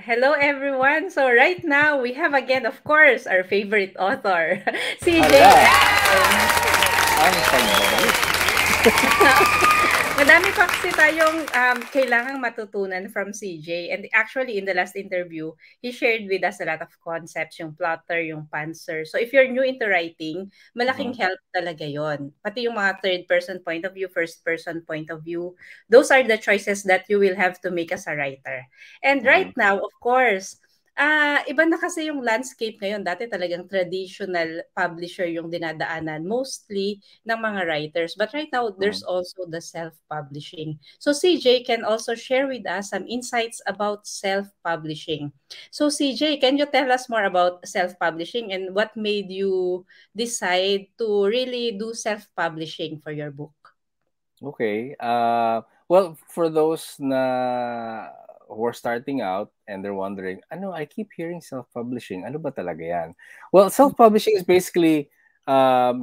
Hello, everyone. So right now, we have again, of course, our favorite author, CJ. Madami pa kasi tayong kailangang matutunan from CJ. And actually, in the last interview, he shared with us a lot of concepts, yung plotter, yung panzer. So if you're new into writing, malaking help talaga yon. Pati yung mga third-person point of view, first-person point of view, those are the choices that you will have to make as a writer. And right now, of course, iba na kasi yung landscape ngayon. Dati talagang traditional publisher yung dinadaanan mostly ng mga writers. But right now, there's also the self-publishing. So CJ can also share with us some insights about self-publishing. So CJ, can you tell us more about self-publishing and what made you decide to really do self-publishing for your book? Okay. Well, for those na who are starting out and they're wondering, ano, I keep hearing self-publishing. Ano ba talaga yan? Well, self-publishing is basically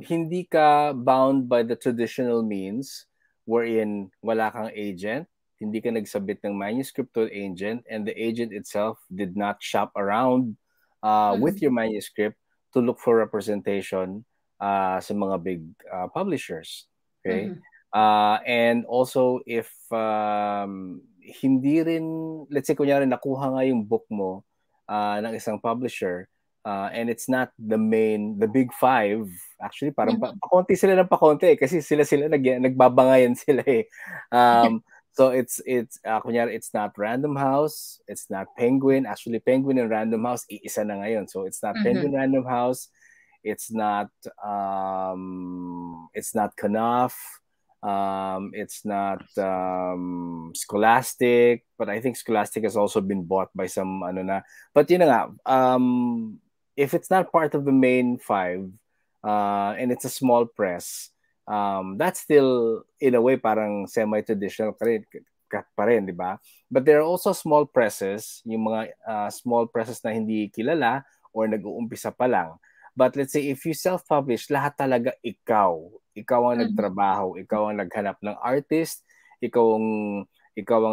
hindi ka bound by the traditional means wherein wala kang agent, hindi ka nagsabit ng manuscript to an agent, and the agent itself did not shop around with your manuscript to look for representation sa mga big publishers. Okay? And also, if hindi rin, let's say kunyari nakuha nga yung book mo ng isang publisher and it's not the big five, actually parang pakonti sila ng pakonti eh, kasi sila nagbabangayan sila eh. So it's kunyari it's not Random House, it's not Penguin. Actually Penguin and Random House iisa na ngayon, so it's not Penguin, Random House, it's not Knopf, it's not Scholastic, but I think Scholastic has also been bought by some ano na. But you know, if it's not part of the main five and it's a small press, that's still in a way parang semi-traditional pa rin, di ba? But there are also small presses, yung mga small presses na hindi kilala or nag-uumpisa pa lang. But let's say if you self-publish, lahat talaga ikaw. Ikaw ang nagtrabaho, ikaw ang naghanap ng artist, ikaw ang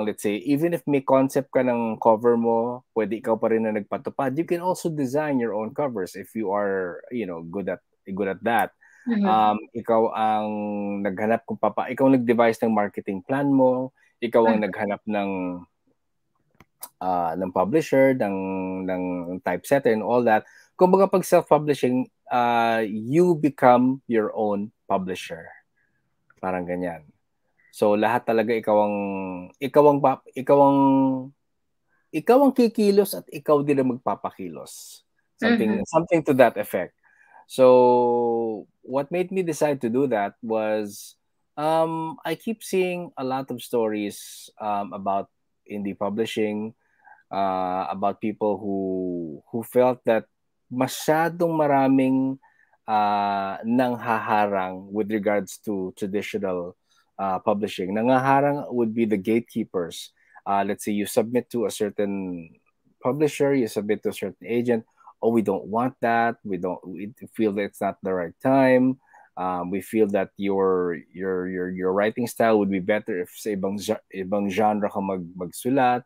let's say, even if may concept ka ng cover mo, pwede ikaw pa rin na nagpatupad. You can also design your own covers if you are, you know, good at that. Ikaw ang naghanap kung ikaw ang nag-devise ng marketing plan mo, ikaw ang naghanap ng publisher, ng typesetter and all that. Kung baga pag self-publishing, you become your own publisher. Parang ganyan. So lahat talaga ikaw ang kikilos at ikaw din ang magpapakilos. Something to that effect. So what made me decide to do that was I keep seeing a lot of stories about indie publishing, about people who felt that masyadong maraming nanghaharang with regards to traditional publishing. Nanghaharang would be the gatekeepers. Let's say you submit to a certain publisher, you submit to a certain agent. Oh, we don't want that. We feel that it's not the right time. We feel that your writing style would be better if sa ibang genre ka magsulat.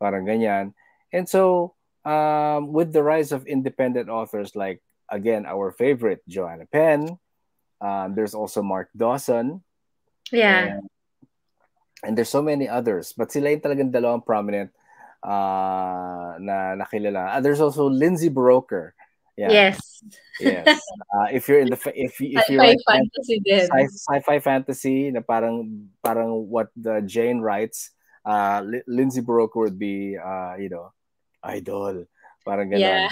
Parang ganyan. And so with the rise of independent authors like, again, our favorite, Joanna Penn. There's also Mark Dawson. Yeah. And there's so many others. But sila yung talagang dalawang prominent na nakilala. There's also Lindsay Broker. Yeah. Yes. Yes. If you're in the if you like sci-fi fantasy, na parang what Jane writes, Lindsay Broker would be you know, idol. Parang ganun. Yeah.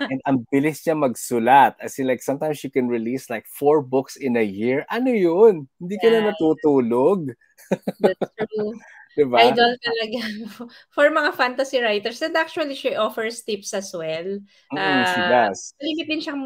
And ang bilis niya magsulat. As in, like, sometimes she can release like 4 books in a year. Ano yun? Hindi ka na natutulog. That's true. Diba? Idol talaga. For mga fantasy writers. And actually, she offers tips as well. She does. Malimit din siyang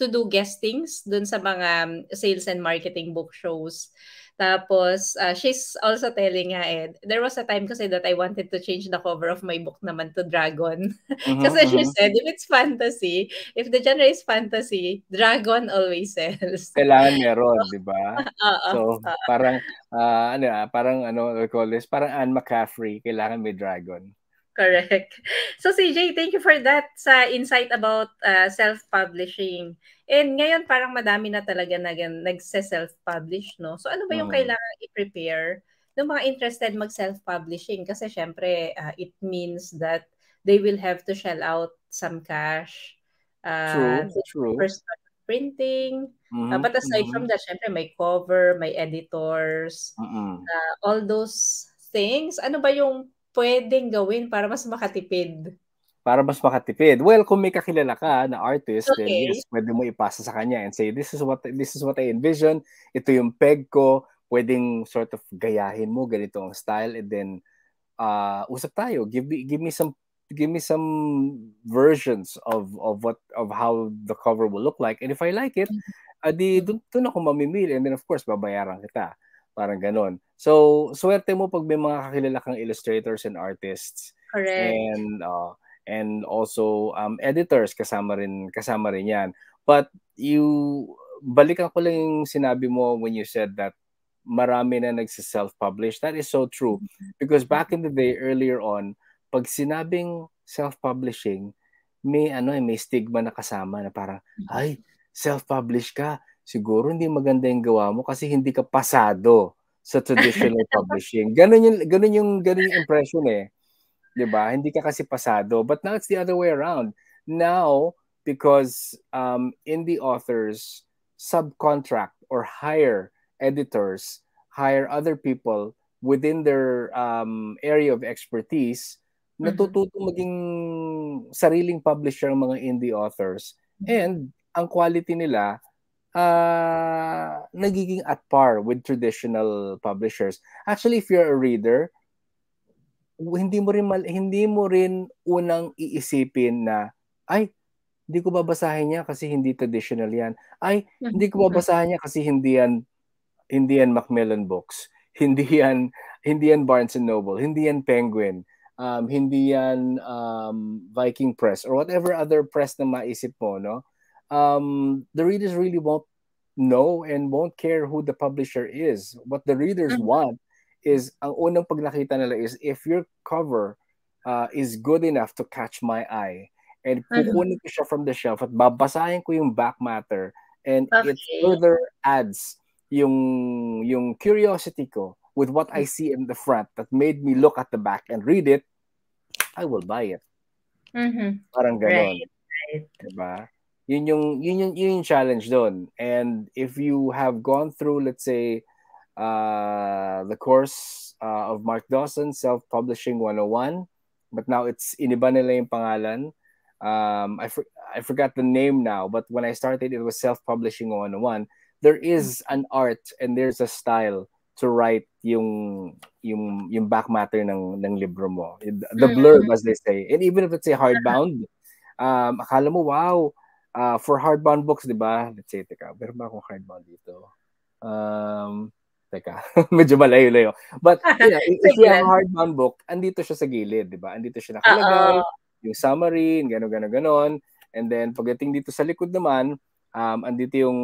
to do guestings dun sa mga sales and marketing book shows. Tapos, she's also telling nga, there was a time kasi that I wanted to change the cover of my book naman to dragon. Kasi she said, if it's fantasy, if the genre is fantasy, dragon always sells. Kailangan meron, di ba? So, parang, parang Anne McCaffrey, kailangan may dragon. Correct. So CJ, thank you for that sa insight about self-publishing. And ngayon parang madami na talaga nagse-self-publish, no? So ano ba yung kailangan i-prepare ng mga interested mag-self-publishing? Kasi syempre, it means that they will have to shell out some cash. True. First printing. But aside from that, syempre may cover, may editors, all those things. Ano ba yung pwedeng gawin para mas makatipid? Para mas makatipid. Well, kung may kakilala ka na artist, then yes, pwede mo ipasa sa kanya and say, this is what I envision. Ito yung peg ko. Pwedeng sort of gayahin mo ganito ang style, and then usap tayo. Give me some versions of how the cover will look like, and if I like it, adi doon ako mamimili, and then of course babayaran kita. Parang ganon. So, swerte mo pag may mga kakilala kang illustrators and artists. Correct. And also editors, kasama rin yan. But balikan ko lang yung sinabi mo when you said that marami na nagsi-self-publish. That is so true. Because back in the day, earlier on, pag sinabing self-publishing, may stigma na kasama na parang, ay, self-publish ka. Siguro hindi maganda yung gawa mo kasi hindi ka pasado sa traditional publishing. Ganun yung impression eh. 'Di ba? Hindi ka kasi pasado. But now it's the other way around. Now, because indie authors subcontract or hire editors, hire other people within their area of expertise, natututo maging sariling publisher ang mga indie authors. And ang quality nila nagiging at par with traditional publishers. Actually, if you're a reader, hindi mo rin unang iisipin na, ay, hindi ko babasahin niya kasi hindi traditional yan. Ay, hindi ko babasahin niya kasi hindi yan Macmillan Books. Hindi yan Barnes & Noble. Hindi yan Penguin. Hindi yan Viking Press or whatever other press na maisip mo, no? The readers really won't know and won't care who the publisher is. What the readers want is, ang unang pag nakita nila is, if your cover is good enough to catch my eye, and kukunin ko siya from the shelf at babasahin ko yung back matter, and it further adds yung curiosity ko with what I see in the front that made me look at the back and read it, I will buy it. Parang ganon. Right. Diba? Yun yung challenge doon. And if you have gone through, let's say, the course of Mark Dawson, Self-Publishing 101, but now it's iniba nila yung pangalan. I forgot the name now, but when I started, it was Self-Publishing 101. There is an art and there's a style to write yung back matter ng libro mo. The blurb, as they say. And even if it's a hardbound, akala mo, wow, for hardbound books, di ba? Let's say, teka, meron ba akong hardbound dito? Teka, medyo malayo-layo. But yeah, if you have a hardbound book, andito siya sa gilid, di ba? Andito siya nakalagay, yung summary, gano'n. And then, pagdating dito sa likod naman, andito yung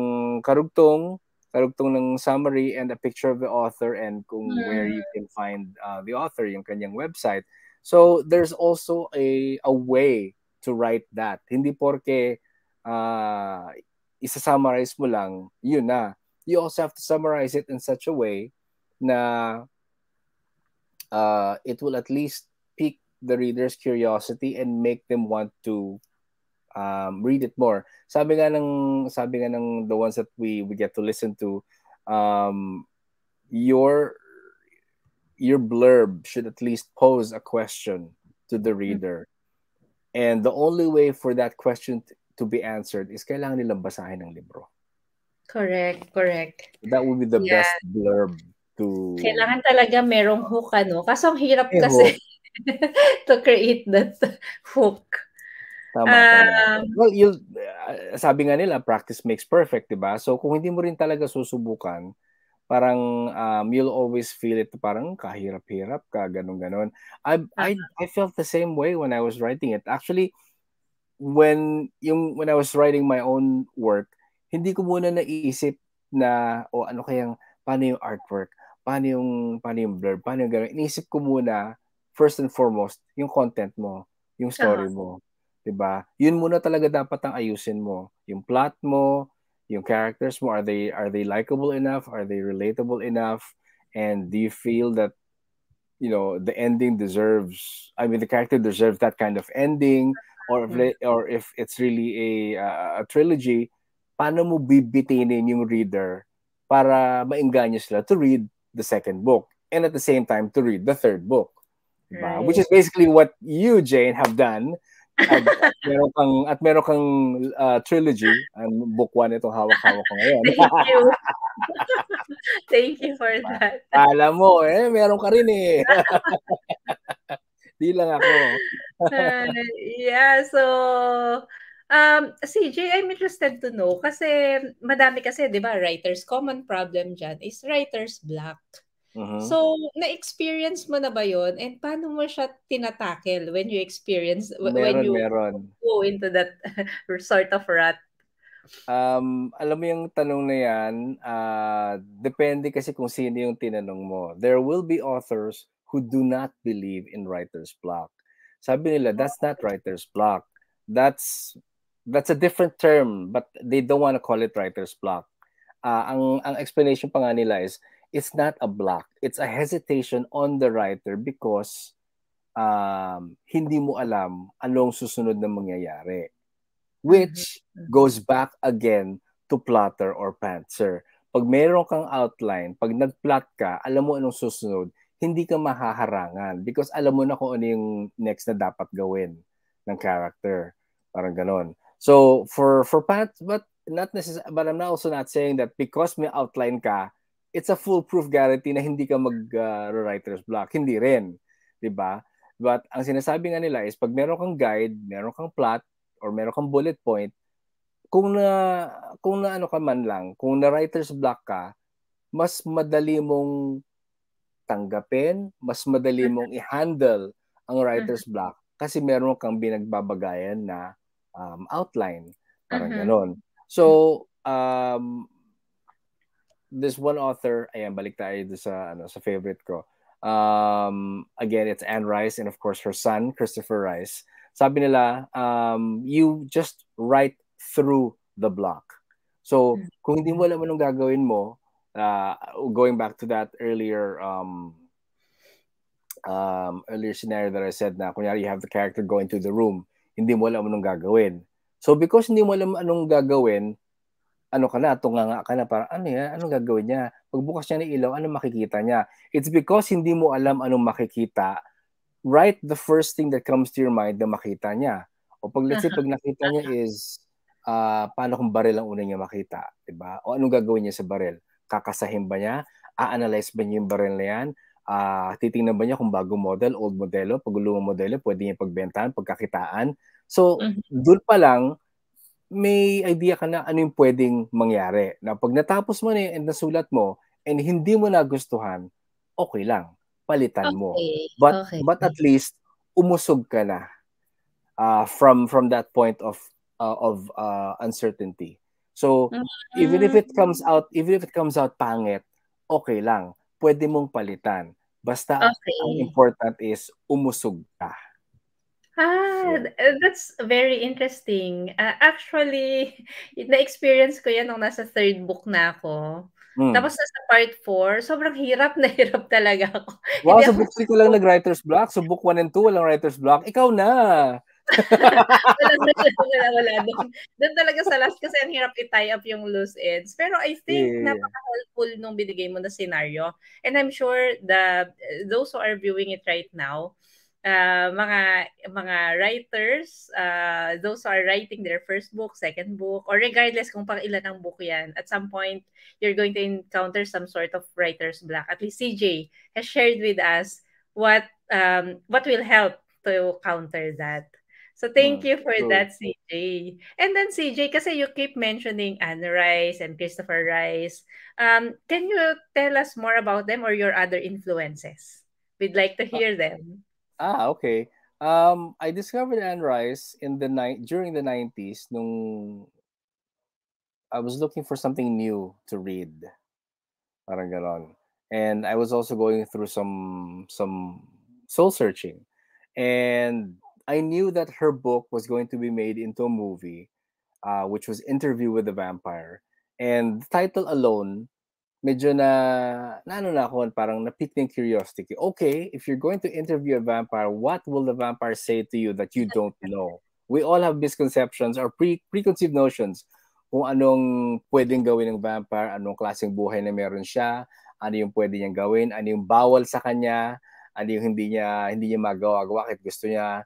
karugtong ng summary and a picture of the author and kung where you can find the author, yung kanyang website. So, there's also a way to write that. Hindi porke isa-summarize mo lang, yun na. You also have to summarize it in such a way na it will at least pique the reader's curiosity and make them want to read it more. Sabi nga ng the ones that we get to listen to, your blurb should at least pose a question to the reader. And the only way for that question to be answered is kailangan nilang basahin ng libro. Correct. That would be the best blurb to... Kailangan talaga merong hook, ano? Kaso ang hirap kasi to create that hook. Tama. Well, sabi nga nila, practice makes perfect, diba? So kung hindi mo rin talaga susubukan, parang you'll always feel it, parang kahirap-hirap ka, ganun-ganun. I felt the same way when I was writing it. Actually, when I was writing my own work, hindi ko muna naiisip na paano yung artwork, paano yung blurb, paano yung gano'n. Iniisip ko muna first and foremost, yung content mo, yung story mo, 'di ba? Yun muna talaga dapat ang ayusin mo, yung plot mo, yung characters mo, are they likable enough? Are they relatable enough? And do you feel that, you know, the ending deserves, I mean, the character deserves that kind of ending, or if it's really a trilogy, paano mo bibitinin yung reader para maengganyo sila to read the second book and at the same time to read the third book, right? Which is basically what you, Jane, have done. At meron kang trilogy, book 1 itong hawak-hawak ko ngayon. Thank you. Thank you for that. Alam mo, meron ka rin . Di lang ako. CJ, I'm interested to know kasi madami kasi, 'di ba, writers, common problem dyan is writer's block. Uh-huh. So, na-experience mo na ba yun? And paano mo siya tinatackle when you experience, when you go into that sort of rut? Alam mo yung tanong na yan, depende kasi kung sino yung tinanong mo. There will be authors who do not believe in writer's block. Sabi nila, that's not writer's block. That's a different term, but they don't want to call it writer's block. Ang explanation pa nga nila is, it's not a block. It's a hesitation on the writer because hindi mo alam anong susunod na mangyayari. Which goes back again to plotter or pantser. Pag meron kang outline, pag nag-plot ka, alam mo anong susunod, hindi ka mahaharangan because alam mo na kung ano yung next na dapat gawin ng character. Parang ganon. So, for pants, but I'm also not saying that because may outline ka, it's a foolproof guarantee na hindi ka mag-writer's block. Hindi rin, di ba? But ang sinasabi nga nila is pag meron kang guide, meron kang plot, or meron kang bullet point, kung na ano ka man lang, kung na writer's block ka, mas madali mong tanggapin, mas madali mong i-handle ang writer's block kasi meron kang binagbabagayan na outline. Parang ganon. So, this one author, ayan, balik tayo sa favorite ko. Again, it's Anne Rice and of course her son, Christopher Rice. Sabi nila, you just write through the block. So, kung hindi mo alam anong gagawin mo, going back to that earlier scenario that I said na, kunyari, you have the character go into the room, hindi mo alam anong gagawin. So, because hindi mo alam anong gagawin, ano ka na, tunganga ka na, parang ano yan, anong gagawin niya? Pagbukas niya ng ilaw, ano makikita niya? It's because hindi mo alam anong makikita, write the first thing that comes to your mind na makita niya. O pag, let's say, pag nakita niya is, paano kung baril ang una niya makita? Diba? O anong gagawin niya sa baril? Kakasahin ba niya? A-analyze ba niya yung baril na yan? Titingnan ba niya kung bagong model, old modelo? Pag lumang modelo, pwede niya pagbentahan, pagkakitaan? So, doon pa lang, may idea ka na ano yung pwedeng mangyari. Na pag natapos mo na and nasulat mo and hindi mo nagustuhan, okay lang. Palitan mo. But at least umusog ka na from that point of uncertainty. So even if it comes out pangit, okay lang. Pwede mong palitan. Basta ang important is umusog ka. That's very interesting. Actually, na-experience ko yan nung nasa third book na ako. Tapos nasa part 4, sobrang hirap na hirap talaga ako. Wow, sa book 3 ko lang nag-writer's block. So book 1 and 2, walang writer's block. Ikaw na! wala. Doon talaga sa last kasi ang hirap i-tie up yung loose ends. Pero I think napaka-helpful nung binigay mo na scenario. And I'm sure those who are viewing it right now, mga writers, those who are writing their first book, second book, or regardless kung pang ilan ang book yan, at some point, you're going to encounter some sort of writer's block. At least CJ has shared with us what will help to counter that. So thank you for that, CJ. And then CJ, kasi you keep mentioning Anne Rice and Christopher Rice. Can you tell us more about them or your other influences? We'd like to hear them. Okay. I discovered Anne Rice during the 90s nung I was looking for something new to read. Parang ganon. And I was also going through some soul-searching. And I knew that her book was going to be made into a movie, which was Interview with the Vampire. And the title alone, medyo na ako, parang napicked ng curiosity. Okay, if you're going to interview a vampire, what will the vampire say to you that you don't know? We all have misconceptions or preconceived notions kung anong pwedeng gawin ng vampire, anong klaseng buhay na meron siya, ano yung pwede niyang gawin, ano yung bawal sa kanya, ano yung hindi niya magawa, bakit gusto niya.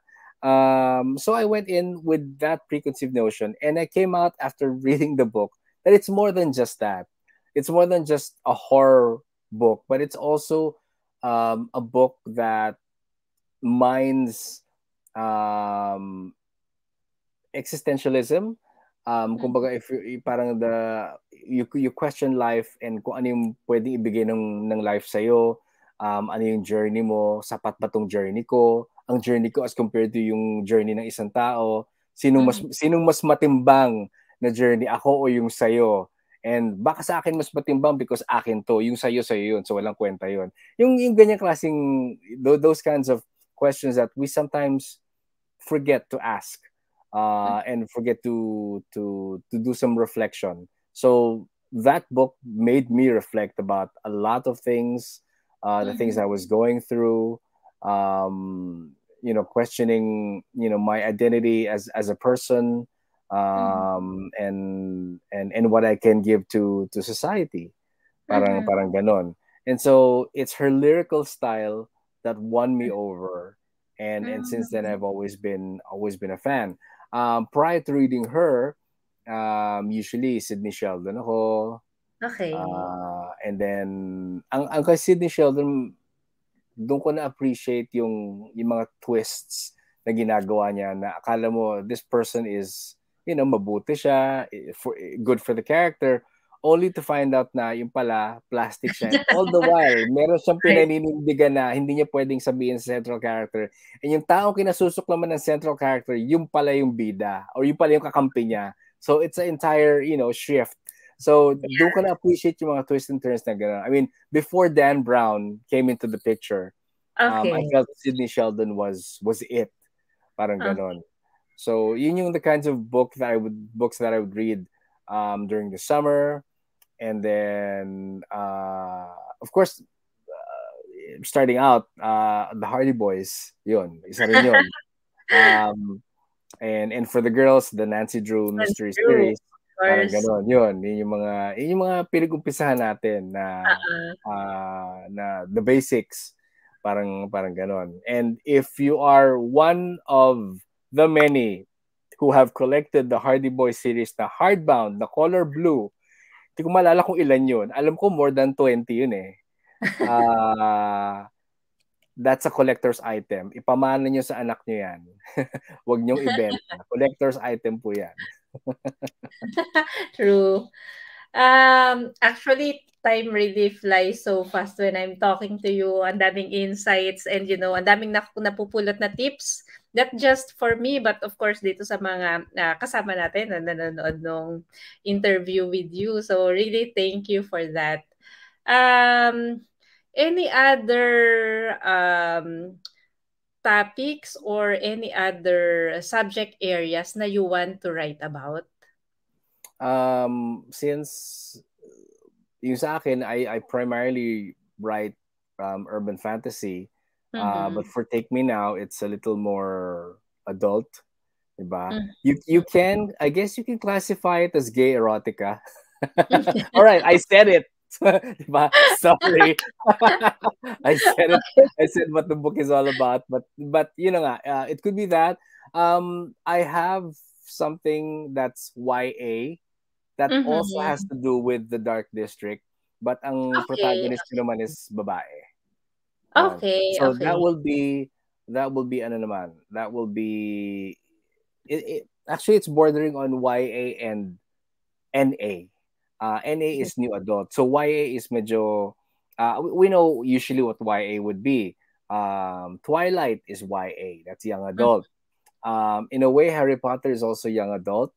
So I went in with that preconceived notion, and I came out after reading the book that it's more than just that. It's more than just a horror book, but it's also a book that mines existentialism. Kumbaga, if you, parang you question life and kung ano yung pwedeng ibigay ng life sa'yo, ano yung journey mo, sapat ba tong journey ko, ang journey ko as compared to yung journey ng isang tao, sinong mas matimbang na journey, ako o yung sa'yo. And baka sa akin mas matimbang because akin to, yung sa'yo yun, so walang kwenta yun. Yung ganyang klaseng, those kinds of questions that we sometimes forget to ask. And forget to do some reflection. So that book made me reflect about a lot of things, the things I was going through, questioning, my identity as a person, and what I can give to society, parang ganon. And so it's her lyrical style that won me over, and since then I've always been a fan. Prior to reading her, usually Sidney Sheldon ako. Okay. And then, ang kay Sidney Sheldon, doon ko na-appreciate yung mga twists na ginagawa niya na akala mo, this person is, mabuti siya, good for the character, only to find out na yung pala, plastic siya. All the while, meron siyang pinaninindigan na hindi niya pwedeng sabihin sa central character. And yung taong kinasusok naman ng central character, yung pala yung bida or yung pala yung kakampi niya. So it's an entire, shift. So doon ko na-appreciate yung mga twists and turns na gano'n. I mean, before Dan Brown came into the picture, I felt Sidney Sheldon was it. Parang gano'n. So yun yung the kinds of books that I would read during the summer. And then, of course, starting out, the Hardy Boys, yun, isa rin yun. And for the girls, the Nancy Drew Mystery Series, parang ganon, yun yung mga pinag-umpisahan natin na the basics, parang ganon. And if you are one of the many who have collected the Hardy Boys series, the hardbound, the color blue, hindi ko maalala kung ilan yun. Alam ko more than 20 yun eh. That's a collector's item. Ipamana nyo sa anak nyo yan. Huwag nyong ibenta. Collector's item po yan. True. Actually, time really flies so fast when I'm talking to you. Ang daming insights and ang daming napupulot na tips. Not just for me, but of course dito sa mga kasama natin na nanonood nung interview with you. So really thank you for that. Any other topics or any other subject areas na you want to write about? Since yung sa akin, I primarily write urban fantasy. But for Take Me Now, it's a little more adult, diba? You can classify it as gay erotica. All right, I said it. Diba? Sorry, I said it. I said what the book is all about. But it could be that. I have something that's YA that also has to do with the Dark District, but ang protagonist naman is babae. Okay. So that will be ano naman. That will be it, actually it's bordering on YA and NA. NA is new adult. So YA is medyo we know usually what YA would be. Twilight is YA. That's young adult. In a way, Harry Potter is also young adult.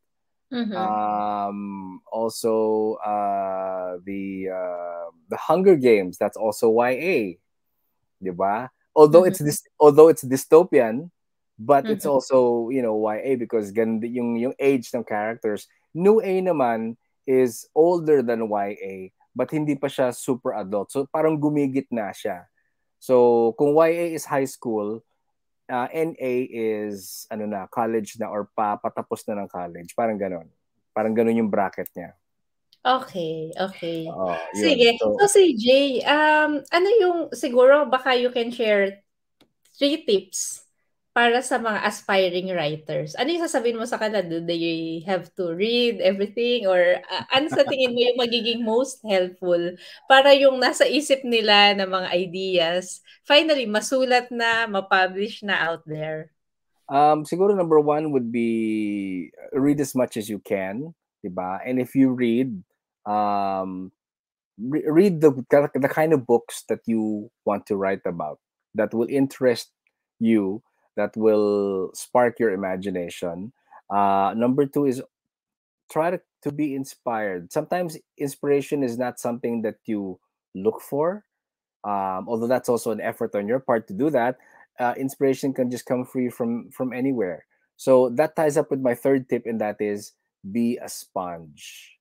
Also the Hunger Games, that's also YA. Diba? although it's this, although it's dystopian, but it's also, you know, YA because ganda yung age ng characters. New A naman is older than YA, but hindi pa siya super adult. So parang gumigit na siya. So kung YA is high school, NA is ano na, college na or patapos na ng college. Parang ganon. Parang ganon yung bracket niya. Okay, okay. Sige. So si Jay, ano yung siguro baka you can share 3 tips para sa mga aspiring writers. Ano yung sasabihin mo sa kanila? Do they have to read everything? Or ano sa tingin mo yung magiging most helpful para yung nasa isip nila na mga ideas, finally, masulat na, mapublish na out there? Siguro number 1 would be read as much as you can, diba? And if you read, read the kind of books that you want to write about that will interest you, that will spark your imagination. Number 2 is try to be inspired. Sometimes inspiration is not something that you look for, although that's also an effort on your part to do that. Inspiration can just come free from anywhere. So that ties up with my 3rd tip, and that is be a sponge.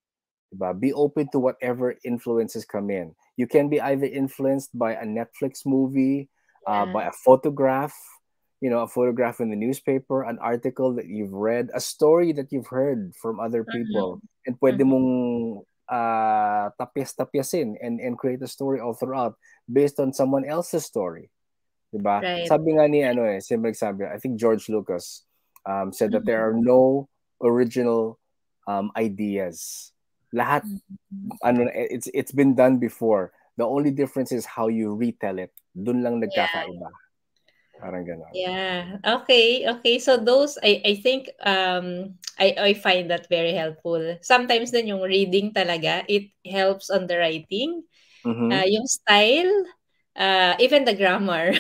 Be open to whatever influences come in. You can be either influenced by a Netflix movie, by a photograph, you know, a photograph in the newspaper, an article that you've read, a story that you've heard from other people, and pwede mong tapias-tapiasin and create a story all throughout based on someone else's story. Diba? Right. Sabi nga ni, ano eh, siyempre sabi, I think George Lucas said that there are no original ideas. Lahat, ano, it's been done before. The only difference is how you retell it. Dun lang nagkakaiba. Yeah. Yeah. Okay. Okay. So those, I think, I find that very helpful. Sometimes then yung reading talaga, it helps on the writing, yung style, even the grammar.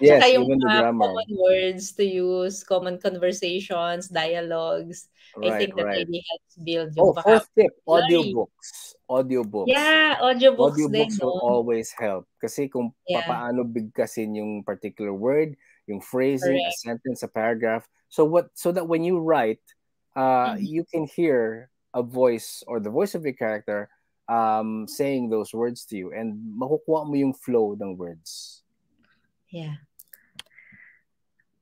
Yes, tsaka yung even the grammar. Common words to use, common conversations, dialogues. Right, I think that really helps build your vocabulary. 4th tip, audiobooks. Yeah, audiobooks will always help. Kasi kung papaano bigkasin yung particular word, yung phrasing, a sentence, a paragraph. So that when you write, you can hear a voice or the voice of your character saying those words to you. And makukuha mo yung flow ng words. Yeah.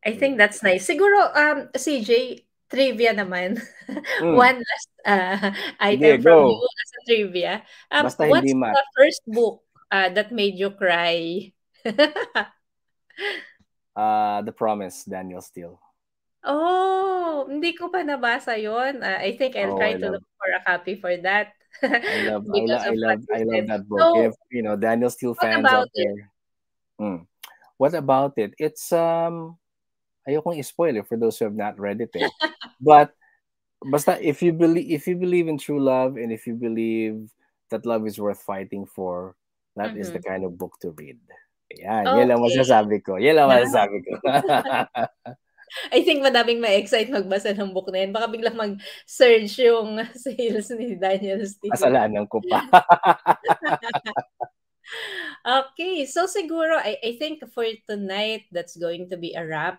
I think that's nice. Siguro, CJ, trivia naman. One last item from you as a trivia. What's the first book that made you cry? The Promise, Daniel Steele. Oh, hindi ko pa nabasa yun. I think I'll try to look for a copy for that. I love that book. So, if, you know, Daniel Steele fans out there. What about it? It's ayokong i-spoil it for those who have not read it. Eh. But basta if you believe in true love and if you believe that love is worth fighting for, that is the kind of book to read. Ayan, yan lang masasabi ko. Yan lang masasabi ko. I think madaming ma-excite magbasa ng book na yan. Baka biglang mag-surge yung sales ni Daniel Steele. Kasalanan ko pa. Okay, so siguro I think for tonight that's going to be a wrap.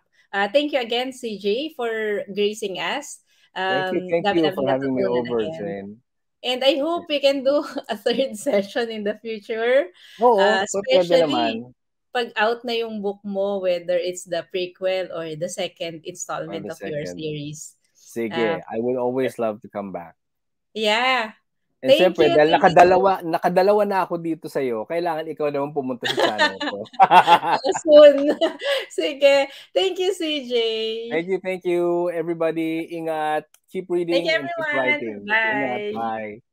Thank you again, CJ, for gracing us. Thank you for having me over, Jane. And I hope we can do a 3rd session in the future. Especially pag out na yung book mo, whether it's the prequel or the 2nd installment of your series. Sige, I will always love to come back. Yeah. And siyempre, dahil nakadalawa na ako dito sa'yo, kailangan ikaw naman pumunta sa channel ko. Soon. Sige. Thank you, CJ. Thank you, everybody. Ingat. Keep reading and keep writing. Bye. Ingat. Bye.